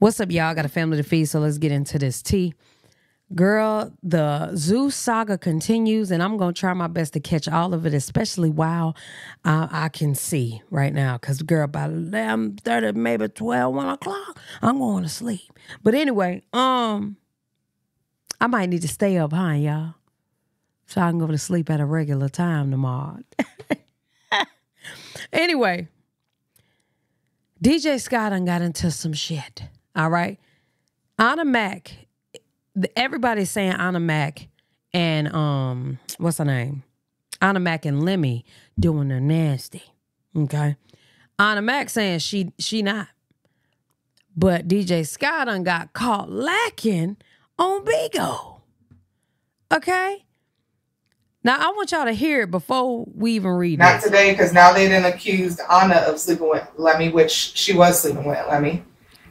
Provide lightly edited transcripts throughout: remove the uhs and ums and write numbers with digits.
What's up, y'all? Got a family to feed, so let's get into this tea. Girl, the zoo saga continues, and I'm going to try my best to catch all of it, especially while I can see right now. Because, girl, by 11:30, maybe 12, 1 o'clock, I'm going to sleep. But anyway, I might need to stay up high, y'all, so I can go to sleep at a regular time tomorrow. Anyway, DJ Sky done got into some shit, all right? Ahna Mac... Everybody's saying Ahna Mac and, what's her name? Ahna Mac and Lemme doing their nasty, okay? Ahna Mac saying she not. But DJ Sky done got caught lacking on Bigo, okay? Now, I want y'all to hear it before we even read it. Not today, because now they done accused Ahna of sleeping with Lemme, which she was sleeping with Lemme.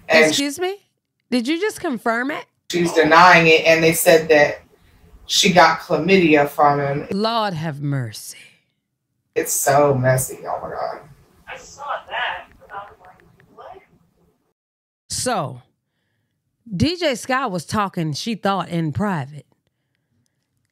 And excuse me? Did you just confirm it? She's denying it, and they said that she got chlamydia from him. Lord have mercy. It's so messy. Oh, my God. I saw that, but I was like, what? So, DJ Sky was talking, she thought, in private.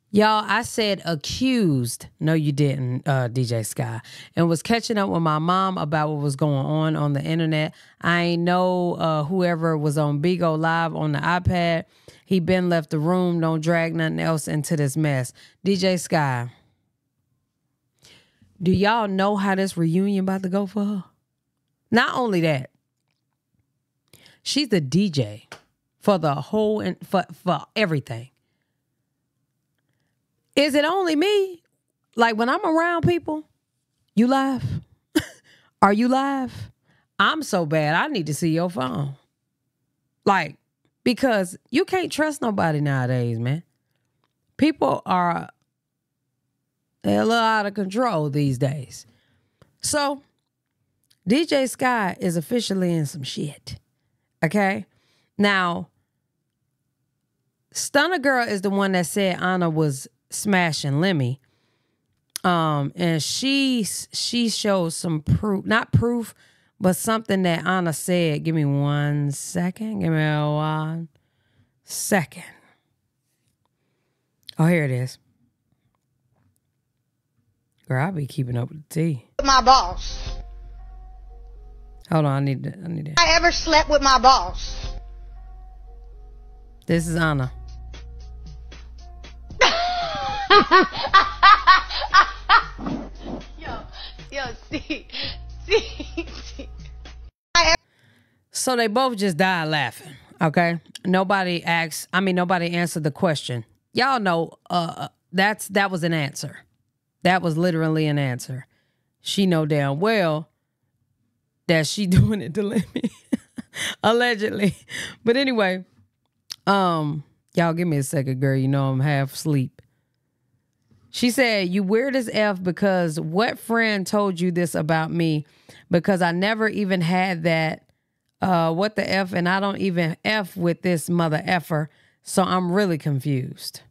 Y'all, I said accused. No, you didn't, DJ Sky. And was catching up with my mom about what was going on the internet. I ain't know whoever was on Bigo Live on the iPad. He been left the room. Don't drag nothing else into this mess. DJ Sky, do y'all know how this reunion about to go for her? Not only that, she's the DJ for the whole and for everything. Is it only me? Like, when I'm around people, you live? Are you live? I'm so bad, I need to see your phone. Like, because you can't trust nobody nowadays, man. People are a little out of control these days. So, DJ Sky is officially in some shit, okay? Now, Stunner Girl is the one that said Ahna was smashing Lemme, and she showed some proof, not proof, but something that Ahna said. Give me 1 second. Give me 1 second. Oh, here it is. Girl, I'll be keeping up with the tea. My boss. Hold on, I need that. I ever slept with my boss. This is Ahna. yo, see. So they both just died laughing, okay? Nobody asked, I mean, nobody answered the question. Y'all know that was an answer. That was literally an answer. She know damn well that she doing it to Lemme. Allegedly. But anyway, y'all give me a second, girl. You know I'm half asleep. She said, you weird as F, because what friend told you this about me? Because I never even had that. What the F? And I don't even F with this mother effer. So I'm really confused,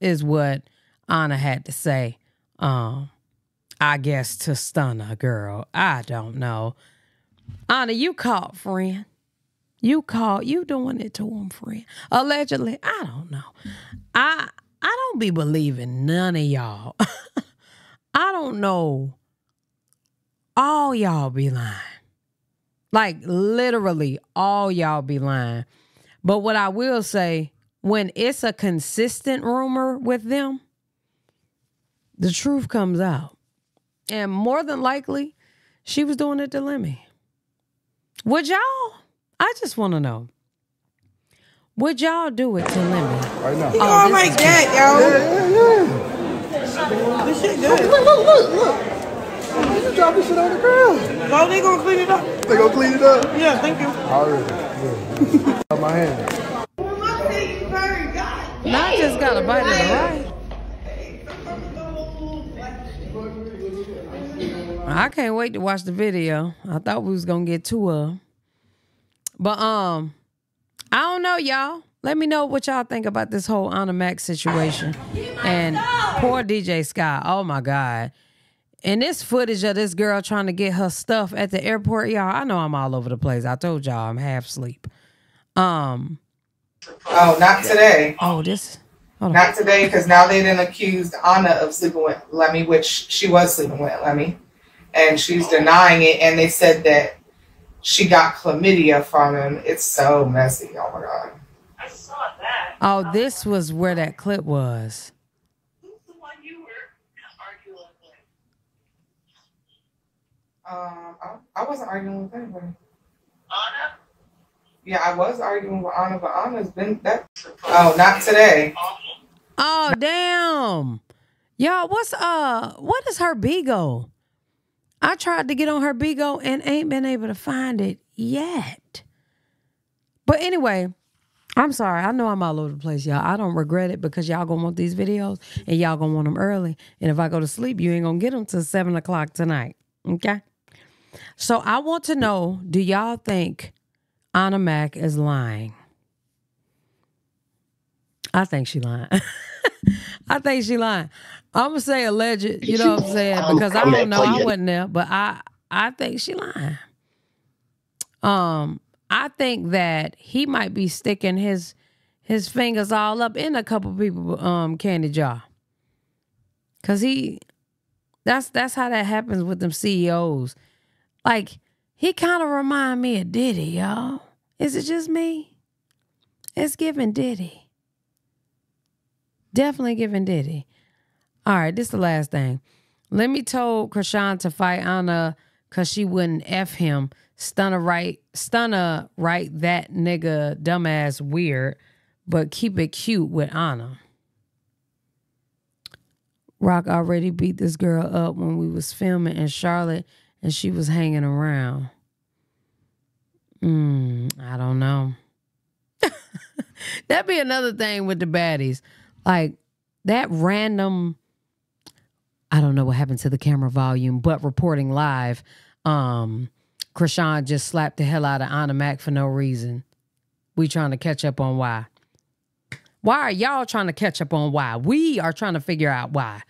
is what Ahna had to say. I guess to stun a girl. I don't know. Ahna, you caught, friend. You caught. You doing it to him, friend. Allegedly. I don't know. I don't be believing none of y'all. I don't know. All y'all be lying. Like, literally, all y'all be lying. But what I will say, when it's a consistent rumor with them, the truth comes out. And more than likely, she was doing it to Lemme. Would y'all? I just want to know. Would y'all do it to Lemme? Right now. Oh my God, yo. Yeah. This shit good. Look. You dropping shit on the ground. No, they gonna clean it up. They gonna clean it up? Yeah, thank you. Already. Yeah. Out my hand. Well, my thing is very good. Now I just got a bite of the right. I can't wait to watch the video. I thought we was gonna get two of them. But, I don't know, y'all. Let me know what y'all think about this whole Ahna Mac situation. And poor DJ Sky. Oh, my God. And this footage of this girl trying to get her stuff at the airport, y'all, I know I'm all over the place. I told y'all I'm half asleep. Oh, not today. Oh, this. Not today, because now they then accused Ahna of sleeping with Lemme, which she was sleeping with Lemme, and she's denying it. And they said that she got chlamydia from him. It's so messy. Oh my god. I saw that. Oh, this was where that clip was. Who's the one you were arguing with? I wasn't arguing with anybody. Ahna. Yeah, I was arguing with Ahna, but Ahna's been that. Oh, not today. Oh, damn. Y'all, what is her Bigo? I tried to get on her Bigo and ain't been able to find it yet. But anyway, I'm sorry. I know I'm all over the place, y'all. I don't regret it because y'all gonna want these videos and y'all gonna want them early. And if I go to sleep, you ain't gonna get them till 7 o'clock tonight. Okay? So I want to know, do y'all think Ahna Mac is lying? I think she lying. I think she lying. I'm going to say alleged, you know what I'm saying? Because I don't know. I wasn't there, but I think she lying. I think that he might be sticking his fingers all up in a couple people candy jar. Because that's how that happens with them CEOs. Like, he kind of remind me of Diddy, y'all. Is it just me? It's giving Diddy. Definitely giving Diddy. All right, this is the last thing. Lemme told Chrisean to fight Ahna because she wouldn't F him. Stunner right that nigga dumbass weird, but keep it cute with Ahna. Rock already beat this girl up when we was filming in Charlotte and she was hanging around. I don't know. That'd be another thing with the baddies. Like, that random, I don't know what happened to the camera volume, but reporting live, Chrisean just slapped the hell out of Ahna Mac for no reason. We trying to catch up on why. Why are y'all trying to catch up on why? We are trying to figure out why.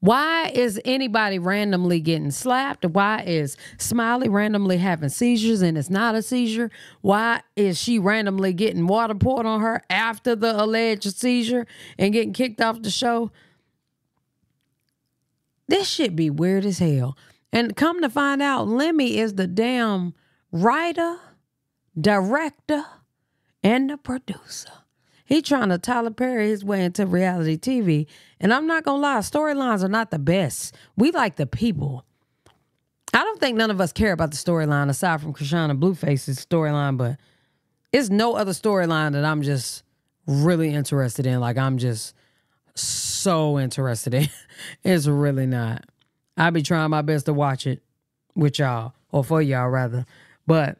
Why is anybody randomly getting slapped? Why is Smiley randomly having seizures and it's not a seizure? Why is she randomly getting water poured on her after the alleged seizure and getting kicked off the show? This shit be weird as hell. And come to find out, Lemme is the damn writer, director, and the producer. He trying to Tyler Perry his way into reality TV. And I'm not going to lie, storylines are not the best. We like the people. I don't think none of us care about the storyline aside from Chrisean and Blueface's storyline, but it's no other storyline that I'm just really interested in. Like, I'm just so interested in. It's really not. I be trying my best to watch it with y'all, or for y'all rather. But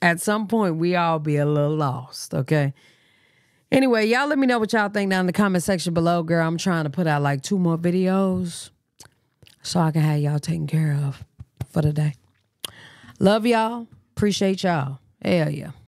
at some point, we all be a little lost, okay? Anyway, y'all let me know what y'all think down in the comment section below. Girl, I'm trying to put out like 2 more videos so I can have y'all taken care of for the day. Love y'all. Appreciate y'all. Hell yeah.